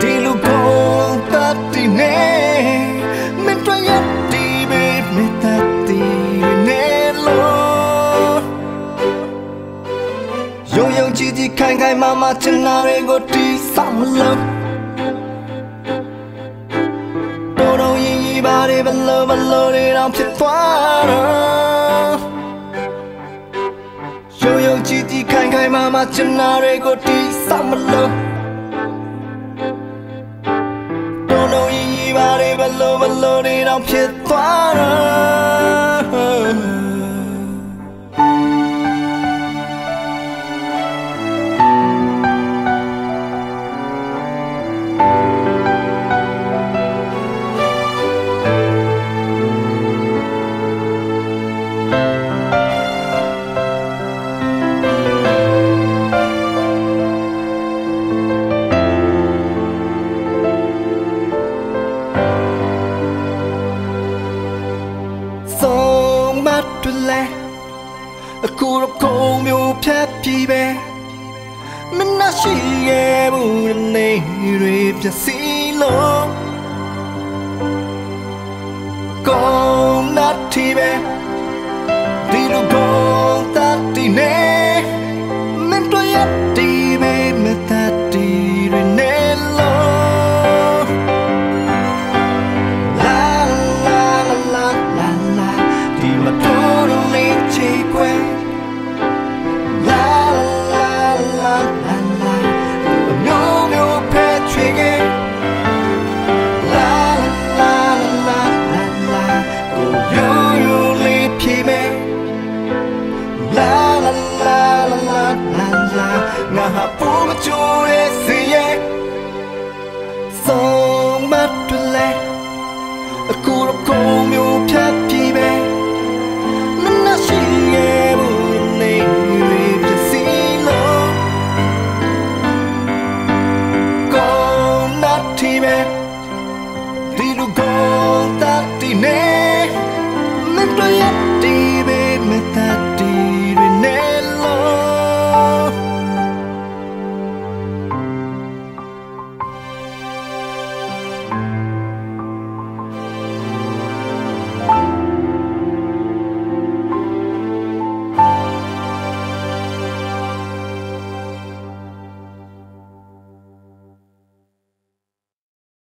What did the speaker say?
Đi luôn con ta tìm em.